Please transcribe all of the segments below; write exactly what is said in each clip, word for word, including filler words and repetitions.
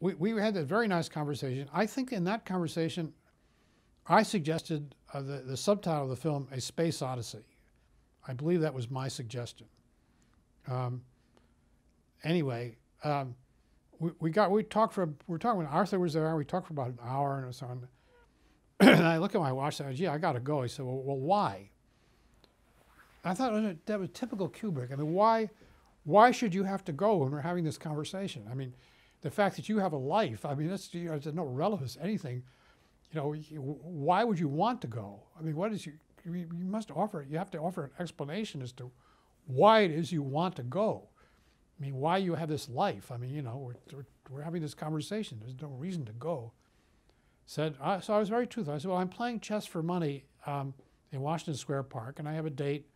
we, we had a very nice conversation. I think in that conversation, I suggested uh, the, the subtitle of the film, A Space Odyssey. I believe that was my suggestion. Um, anyway, um, we, we got, we talked for, we're talking when Arthur was there, we talked for about an hour and so on. And I look at my watch and I go, gee, I got to go. He said, well, well, why? I thought that was typical Kubrick. I mean, why, why should you have to go when we're having this conversation? I mean, the fact that you have a life, I mean, that's, you know, there's no relevance to anything. You know, why would you want to go? I mean, what is you, you must offer, you have to offer an explanation as to why it is you want to go. I mean, why you have this life. I mean, you know, we're, we're, we're having this conversation. There's no reason to go. Said, I, so I was very truthful. I said, well, I'm playing chess for money um, in Washington Square Park, and I have a date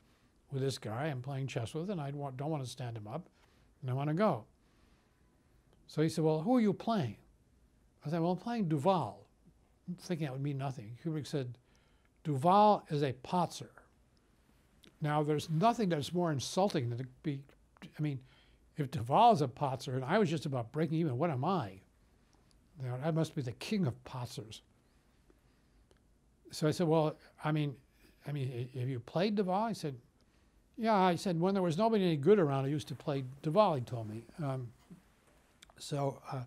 with this guy I'm playing chess with, and I don't want to stand him up, and I want to go. So he said, well, who are you playing? I said, well, I'm playing Duvall. I'm thinking that would mean nothing. Kubrick said, Duvall is a patzer. Now, there's nothing that's more insulting than to be, I mean, if Duvall is a patzer, and I was just about breaking even, what am I? You know, I must be the king of patzers. So I said, well, I mean, I mean, have you played Duvall? He said, yeah. I said, when there was nobody any good around, I used to play Duvall, he told me. Um, so uh,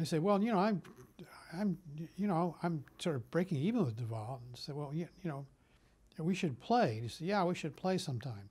I said, well, you know, I'm, I'm, you know, I'm sort of breaking even with Duvall. And I said, well, you, you know, we should play. And he said, yeah, we should play sometime.